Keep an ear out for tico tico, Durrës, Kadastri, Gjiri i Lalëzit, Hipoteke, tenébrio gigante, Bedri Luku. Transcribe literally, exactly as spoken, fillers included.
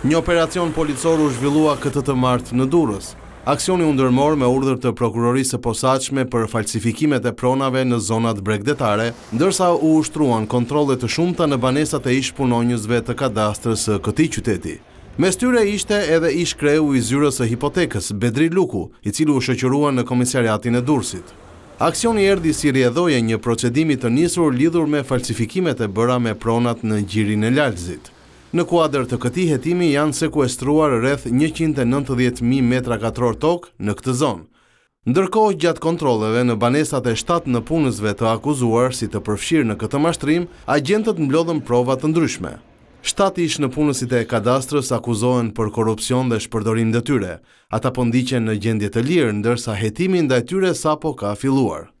Një operacion policor u zhvillua këtë të martë në Durrës. Aksioni u ndërmor me urdhër të Prokurorisë e Posaçme për falsifikimet e pronave në zonat bregdetare, ndërsa u ushtruan kontrole të shumta në banesat e ish punonjësve të kadastrës së këtij qyteti. Mes tyre ishte edhe ish kreu i zyrës së hipotekës, Bedri Luku, i cili u shoqërua në komisariatin e Durrësit. Aksioni erdhi si rjedhoje një procedimi të nisur lidhur me falsifikimet e bëra me pronat në Gjirin e Lalëzit. Në kuadër të këtij hetimi janë sekuestruar rreth njëqind e nëntëdhjetë mijë metra katror tokë në këtë zonë. Ndërkohë, gjatë kontrolleve në banesat e shtatë në punësve të akuzuar si të përfshirë në këtë mashtrim, agjentët mblodhën prova të ndryshme. shtatë ish në punësit e kadastrës akuzohen për korrupsion dhe shpërdorim detyre. Ata po ndiqen në gjendje të lirë, ndërsa hetimi ndaj tyre sapo ka filluar.